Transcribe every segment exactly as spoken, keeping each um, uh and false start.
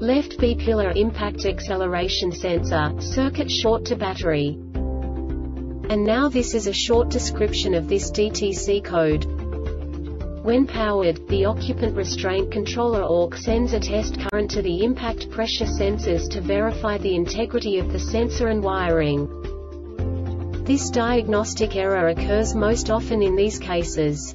left B-Pillar impact acceleration sensor, circuit short to battery. And now this is a short description of this D T C code. When powered, the occupant restraint controller O R C sends a test current to the impact pressure sensors to verify the integrity of the sensor and wiring. This diagnostic error occurs most often in these cases.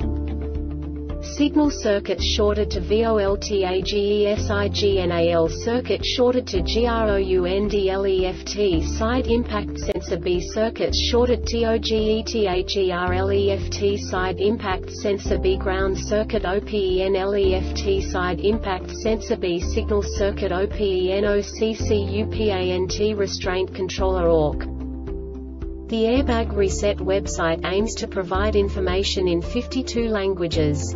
Signal circuit shorted to VOLTAGESIGNAL, circuit shorted to GROUNDLEFT, side impact sensor B, circuit shorted TOGETHERLEFT, side impact sensor B, ground circuit OPENLEFT, side impact sensor B, signal circuit OPENOCCUPANT, restraint controller O R C. The Airbag Reset website aims to provide information in fifty-two languages.